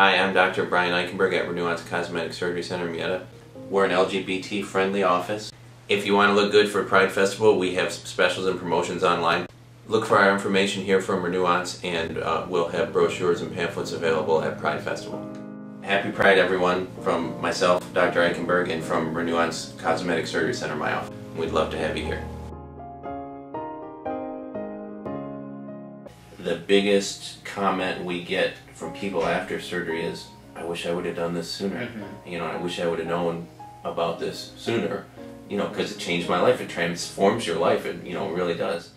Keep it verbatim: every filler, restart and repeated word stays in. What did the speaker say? Hi, I'm Doctor Brian Eichenberg at Renuance Cosmetic Surgery Center, Murrieta. We're an L G B T-friendly office. If you want to look good for Pride Festival, we have specials and promotions online. Look for our information here from Renuance, and uh, we'll have brochures and pamphlets available at Pride Festival. Happy Pride, everyone, from myself, Doctor Eichenberg, and from Renuance Cosmetic Surgery Center, my office. We'd love to have you here. The biggest comment we get from people after surgery is, I wish I would have done this sooner. Mm-hmm. You know, I wish I would have known about this sooner, you know, because it changed my life. It transforms your life. It, you know, really does.